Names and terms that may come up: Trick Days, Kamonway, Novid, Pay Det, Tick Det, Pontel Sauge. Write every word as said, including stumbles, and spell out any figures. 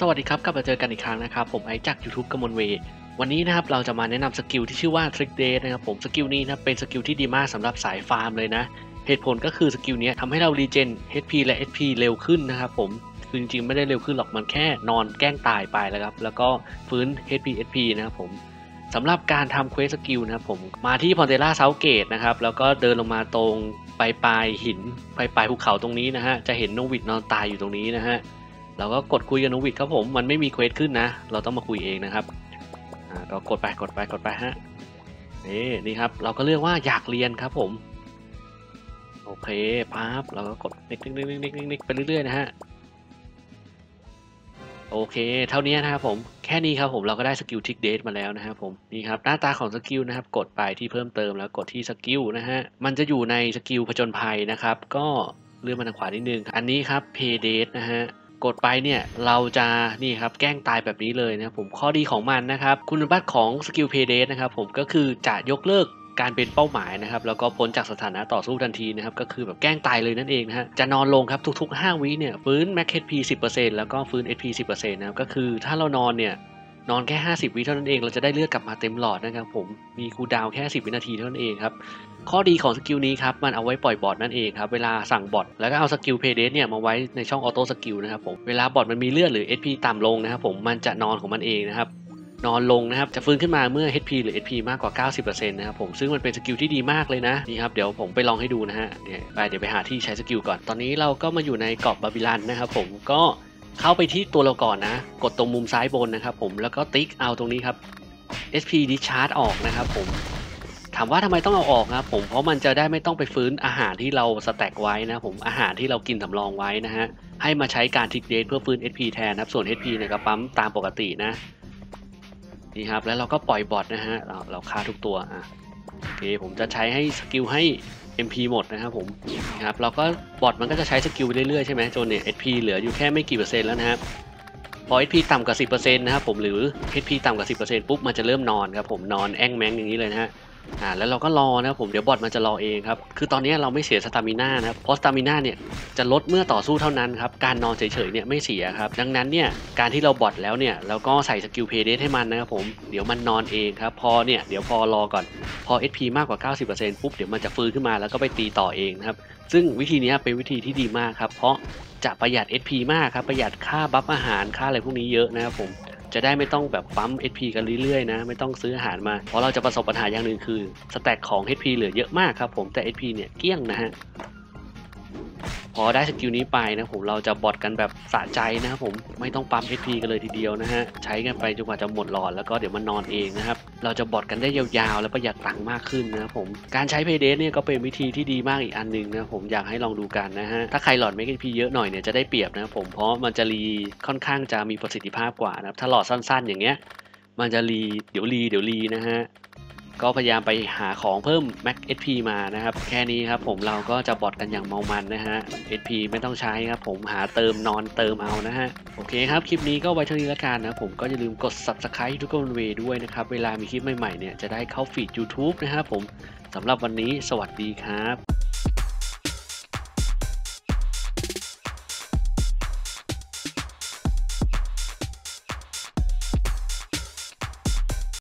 สวัสดีครับกลับมาเจอกันอีกครั้งนะครับผมไอจาก YouTube กมลเวย์วันนี้นะครับเราจะมาแนะนำสกิลที่ชื่อว่า Trick Days นะครับผมสกิลนี้นะเป็นสกิลที่ดีมากสำหรับสายฟาร์มเลยนะเหตุผลก็คือสกิลนี้ทำให้เรารีเจน เอช พี และ เอส พี เร็วขึ้นนะครับผมคือจริงๆไม่ได้เร็วขึ้นหรอกมันแค่นอนแกล้งตายไปแล้วครับแล้วก็ฟื้น เอช พี เอส พี นะครับผมสำหรับการทำเควสสกิลนะครับผมมาที่พอนเทล่าเซาเกตนะครับแล้วก็เดินลงมาตรงปลายปลายหินปลายปลายภูเขาตรงนี้นะฮะจะเห็นโนวิดนอนตายอยู่ตรงนี้นะฮะเราก็กดคุยกับโนวิดครับผมมันไม่มีเควสขึ้นนะเราต้องมาคุยเองนะครับก็กดไปกดไปกดไปฮะนี่นี่ครับเราก็เลือกว่าอยากเรียนครับผมโอเคปั๊บเราก็กดนิกนิกนิกนิกนิกไปเรื่อยๆนะฮะโอเคเท่านี้นะครับผมแค่นี้ครับผมเราก็ได้สกิลทิกเดทมาแล้วนะครับผมนี่ครับหน้าตาของสกิลนะครับกดไปที่เพิ่มเติมแล้วกดที่สกิลนะฮะมันจะอยู่ในสกิลผจญภัยนะครับก็เลื่อนมาทางขวานิดนึงอันนี้ครับเพย์เดทนะฮะกดไปเนี่ยเราจะนี่ครับแกล้งตายแบบนี้เลยนะผมข้อดีของมันนะครับคุณบัตรของสกิลเพย์เดทนะครับผมก็คือจะยกเลิกการเป็นเป้าหมายนะครับแล้วก็พ้นจากสถานะต่อสู้ทันทีนะครับก็คือแบบแกล้งตายเลยนั่นเองนะฮะจะนอนลงครับทุกๆห้าวิเนี่ยฟื้น max เอช พี สิบเปอร์เซ็นต์ แล้วก็ฟื้น เอช พี สิบเปอร์เซ็นต์ นะครับก็คือถ้าเรานอนเนี่ยนอนแค่ห้าสิบวิเท่านั้นเองเราจะได้เลือดกลับมาเต็มหลอดนะครับผมมีคูลดาวน์แค่สิบวินาทีเท่านั้นเองครับข้อดีของสกิลนี้ครับมันเอาไว้ปล่อยบอทนั่นเองครับเวลาสั่งบอทแล้วก็เอาสกิลเพย์เดทเนี่ยมาไว้ในช่องออโต้สกิลนะครับผมเวลาบอทมันมีเลือดหรือ เอช พี ต่ำลงนะครับผมมันจะนอนของมันเองนะครับนอนลงนะครับจะฟื้นขึ้นมาเมื่อ เอช พี หรือ เอช พี มากกว่า เก้าสิบเปอร์เซ็นต์ นะครับผมซึ่งมันเป็นสกิลที่ดีมากเลยนะนี่ครับเดี๋ยวผมไปลองให้ดูนะฮะเดี๋ยวไปเดี๋ยวไปหาที่ใช้สกิลก่อนตอนนี้เราก็มาอยู่ในกรอบบาบิลันนะครับผมก็เข้าไปที่ตัวเราก่อนนะกดตรงมุมซ้ายบนนะครับผมแล้วก็ติ๊กเอาตรงนี้ครับ เอช พี Discharge ออกนะครับผมถามว่าทำไมต้องเอาออกครับผมเพราะมันจะได้ไม่ต้องไปฟื้นอาหารที่เราสแต็กไว้นะผมอาหารที่เรากินสำรองไว้นะฮะให้มาใช้การทิกเดทเพื่อฟื้น เอช พี แทนนะครับส่วน เอช พี เนี่ยก็ปั๊มตามปกตินะนี่ครับแล้วเราก็ปล่อยบอทนะฮะเราเราฆ่าทุกตัวอ่ะโอเคผมจะใช้ให้สกิลให้ เอ็ม พี หมดนะครับผมครับเราก็บอทมันก็จะใช้สกิลเรื่อยๆใช่ไหมจนเนี่ย เอช พี เหลืออยู่แค่ไม่กี่เปอร์เซ็นต์แล้วนะครับพอ เอช พี ต่ำกว่า สิบเปอร์เซ็นต์ นะครับผมหรือ เอช พี ต่ำกว่า สิบเปอร์เซ็นต์ ปุ๊บมันจะเริ่มนอนครับผมนอนแองแมงอย่างนี้เลยนะฮะอ่าแล้วเราก็รอนะครับผมเดี๋ยวบอทมันจะรอเองครับคือตอนนี้เราไม่เสียสตามิน่านะครับเพราะสตามิน่าเนี่ยจะลดเมื่อต่อสู้เท่านั้นครับการนอนเฉยๆเนี่ยไม่เสียครับดังนั้นเนี่ยการที่เราบอทแล้วเนี่ยเราก็ใส่สกิลเพย์เดทให้มันนะครับผมเดี๋ยวมันนอนเองครับพอเนี่ยเดี๋ยวพอรอก่อนพอ เอช พี มากกว่า เก้าสิบเปอร์เซ็นต์ ปุ๊บเดี๋ยวมันจะฟื้นขึ้นมาแล้วก็ไปตีต่อเองนะครับซึ่งวิธีนี้เป็นวิธีที่ดีมากครับเพราะจะประหยัด เอช พี มากครับประหยัดค่าบัฟอาหารค่าอะไรพวกนี้เยอะนะครับผมจะได้ไม่ต้องแบบปั๊ม เอช พี กันเรื่อยๆนะไม่ต้องซื้ออาหารมาเพราะเราจะประสบปัญหาอย่างหนึ่งคือสแต็กของ เอช พี เหลือเยอะมากครับผมแต่ เอช พี เนี่ยเกลี้ยงนะฮะพอได้สกิลนี้ไปนะผมเราจะบอทกันแบบสะใจนะครับผมไม่ต้องปั๊ม เอช พี กันเลยทีเดียวนะฮะใช้กันไปจนกว่าจะหมดหลอดแล้วก็เดี๋ยวมันนอนเองนะครับเราจะบอทกันได้ยาวๆและประหยัดตังค์มากขึ้นนะครับผมการใช้เพย์เดทเนี่ยก็เป็นวิธีที่ดีมากอีกอันนึงนะผมอยากให้ลองดูกันนะฮะถ้าใครหลอดเมก เอช พี เยอะหน่อยเนี่ยจะได้เปรียบนะครับผมเพราะมันจะรีค่อนข้างจะมีประสิทธิภาพกว่านะครับถ้าหลอดสั้นๆอย่างเงี้ยมันจะรีเดี๋ยวรีเดี๋ยวรีนะฮะก็พยายามไปหาของเพิ่ม max เอช พี มานะครับแค่นี้ครับผมเราก็จะบอทกันอย่างเมามันนะฮะ เอช พี ไม่ต้องใช้ครับผมหาเติมนอนเติมเอานะฮะโอเคครับคลิปนี้ก็ไว้เท่านี้ละกันนะผมก็อย่าลืมกด subscribe ทุกคนเวด้วยนะครับเวลามีคลิปใหม่ๆเนี่ยจะได้เข้าฟีด YouTube นะครับผมสำหรับวันนี้สวัสดีครับ